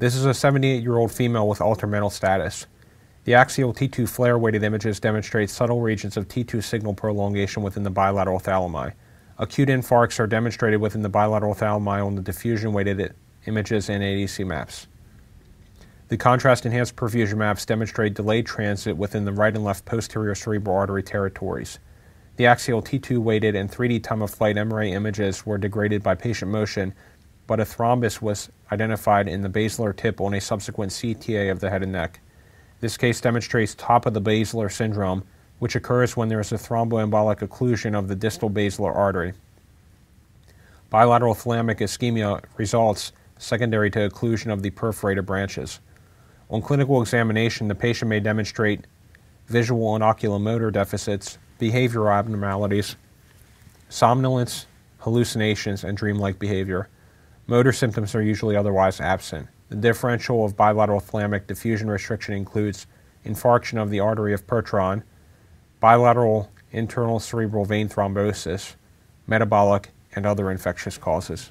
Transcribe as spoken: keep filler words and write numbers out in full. This is a seventy-eight-year-old female with altered mental status. The axial T two flare-weighted images demonstrate subtle regions of T two signal prolongation within the bilateral thalami. Acute infarcts are demonstrated within the bilateral thalami on the diffusion-weighted images and A D C maps. The contrast-enhanced perfusion maps demonstrate delayed transit within the right and left posterior cerebral artery territories. The axial T two-weighted and three D time-of-flight M R A images were degraded by patient motion, but a thrombus was identified in the basilar tip on a subsequent C T A of the head and neck. This case demonstrates top of the basilar syndrome, which occurs when there is a thromboembolic occlusion of the distal basilar artery. Bilateral thalamic ischemia results secondary to occlusion of the perforated branches. On clinical examination, the patient may demonstrate visual and oculomotor deficits, behavioral abnormalities, somnolence, hallucinations, and dreamlike behavior. Motor symptoms are usually otherwise absent. The differential of bilateral thalamic diffusion restriction includes infarction of the artery of Percheron, bilateral internal cerebral vein thrombosis, metabolic, and other infectious causes.